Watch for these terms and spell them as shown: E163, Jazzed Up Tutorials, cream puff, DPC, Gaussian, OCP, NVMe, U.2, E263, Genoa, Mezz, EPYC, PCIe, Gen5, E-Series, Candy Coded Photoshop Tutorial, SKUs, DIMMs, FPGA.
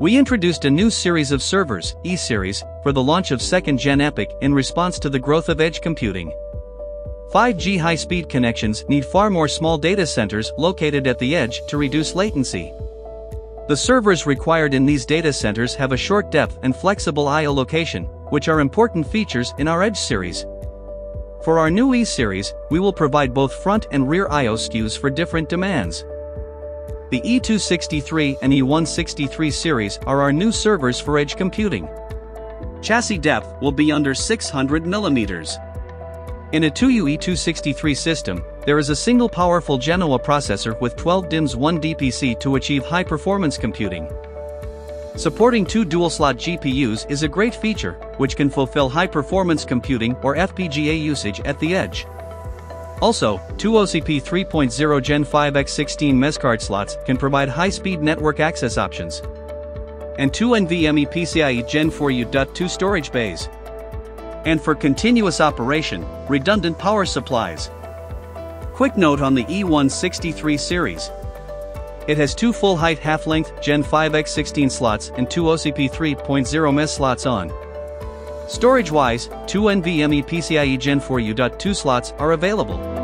We introduced a new series of servers, E-Series, for the launch of 2nd Gen EPYC in response to the growth of edge computing. 5G high-speed connections need far more small data centers located at the edge to reduce latency. The servers required in these data centers have a short depth and flexible I/O location, which are important features in our Edge series. For our new E-Series, we will provide both front and rear I/O SKUs for different demands. The E263 and E163 series are our new servers for edge computing. Chassis depth will be under 600 millimeters. In a 2U E263 system, there is a single powerful Genoa processor with 12 DIMMs 1 DPC to achieve high-performance computing. Supporting 2 dual-slot GPUs is a great feature, which can fulfill high-performance computing or FPGA usage at the edge. Also, 2 OCP 3.0 Gen 5x16 Mezz card slots can provide high-speed network access options. And 2 NVMe PCIe Gen 4U.2 storage bays. And for continuous operation, redundant power supplies. Quick note on the E163 series. It has 2 full-height half-length Gen 5x16 slots and 2 OCP 3.0 Mezz slots on. Storage-wise, 2 NVMe PCIe Gen 4U.2 slots are available.